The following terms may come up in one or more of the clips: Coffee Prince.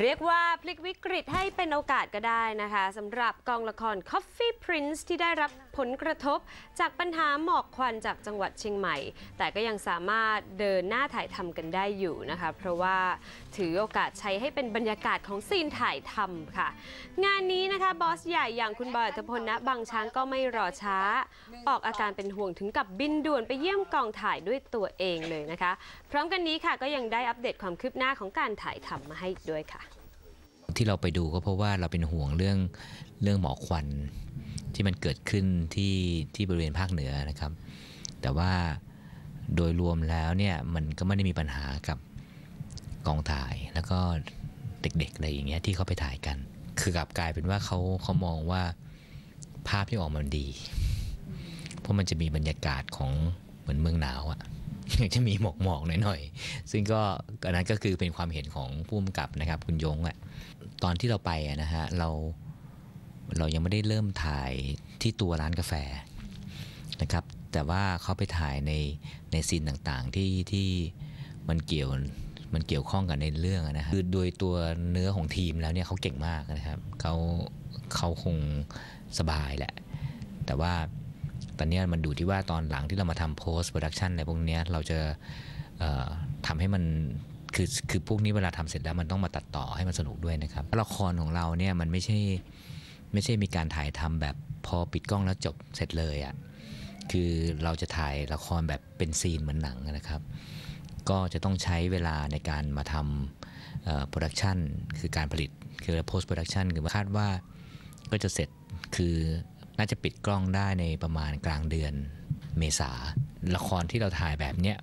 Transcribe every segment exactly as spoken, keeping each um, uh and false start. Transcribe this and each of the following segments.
เรียกว่าพลิกวิกฤตให้เป็นโอกาสก็ได้นะคะสำหรับกองละคร Coffee Prince ที่ได้รับผลกระทบจากปัญหาหมอกควันจากจังหวัดเชียงใหม่แต่ก็ยังสามารถเดินหน้าถ่ายทำกันได้อยู่นะคะเพราะว่าถือโอกาสใช้ให้เป็นบรรยากาศของซีนถ่ายทำค่ะงานนี้นะคะบอสใหญ่อย่างคุณบอย อรรถพล ณ บางช้างก็ไม่รอช้าออกอาการเป็นห่วงถึงกับบินด่วนไปเยี่ยมกองถ่ายด้วยตัวเองเลยนะคะพร้อมกันนี้ค่ะก็ยังได้อัปเดตความคืบหน้าของการถ่ายทำมาให้ด้วยค่ะที่เราไปดูก็เพราะว่าเราเป็นห่วงเรื่องเรื่องหมอกควันที่มันเกิดขึ้นที่ที่บริเวณภาคเหนือนะครับแต่ว่าโดยรวมแล้วเนี่ยมันก็ไม่ได้มีปัญหากับกองถ่ายแล้วก็เด็กๆอะไรอย่างเงี้ยที่เขาไปถ่ายกันคือกลับกลายเป็นว่าเขาเขามองว่าภาพที่ออกมาดีเพราะมันจะมีบรรยากาศของเหมือนเมืองหนาวอะจะมีหมอกหมอกหน่อยๆซึ่งก็อันนั้นก็คือเป็นความเห็นของผู้กำกับนะครับคุณยงแหละตอนที่เราไปนะฮะเราเรายังไม่ได้เริ่มถ่ายที่ตัวร้านกาแฟนะครับแต่ว่าเขาไปถ่ายในในซีนต่างๆที่ที่มันเกี่ยวมันเกี่ยวข้องกันในเรื่องนะฮะคือโดยตัวเนื้อของทีมแล้วเนี่ยเขาเก่งมากนะครับเขาเขาคงสบายแหละแต่ว่าตอนนี้มันดูที่ว่าตอนหลังที่เรามาทำ post production อะไรพวกนี้เราจะทำให้มันคือคือพวกนี้เวลาทำเสร็จแล้วมันต้องมาตัดต่อให้มันสนุกด้วยนะครับละครของเราเนี่ยมันไม่ใช่ไม่ใช่มีการถ่ายทำแบบพอปิดกล้องแล้วจบเสร็จเลยอ่ะคือเราจะถ่ายละครแบบเป็นซีนเหมือนหนังนะครับก็จะต้องใช้เวลาในการมาทำ production คือการผลิตคือ post production คือคาดว่าก็จะเสร็จคือน่าจะปิดกล้องได้ในประมาณกลางเดือนเมษาละครที่เราถ่ายแบบเนี้ย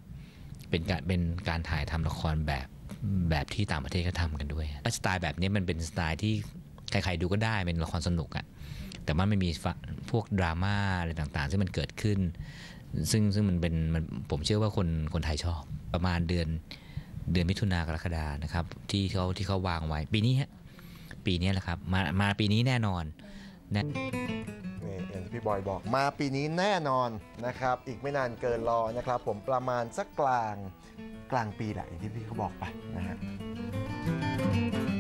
เป็นการเป็นการถ่ายทำละครแบบแบบที่ต่างประเทศก็ทำกันด้วยสไตล์แบบนี้มันเป็นสไตล์ที่ใครๆดูก็ได้เป็นละครสนุกอะแต่มันไม่มีพวกดราม่าอะไรต่างๆซึ่งมันเกิดขึ้นซึ่งซึ่งมันเป็นมันผมเชื่อว่าคนคนไทยชอบประมาณเดือนเดือนมิถุนากรกฎานะครับที่เขาที่เขาวางไว้ปีนี้ฮะปีนี้แหละครับมามาปีนี้แน่นอนแน่พี่บอยบอกมาปีนี้แน่นอนนะครับอีกไม่นานเกินรอนะครับผมประมาณสักกลางกลางปีแหละอย่างที่พี่เขาบอกไปนะฮะ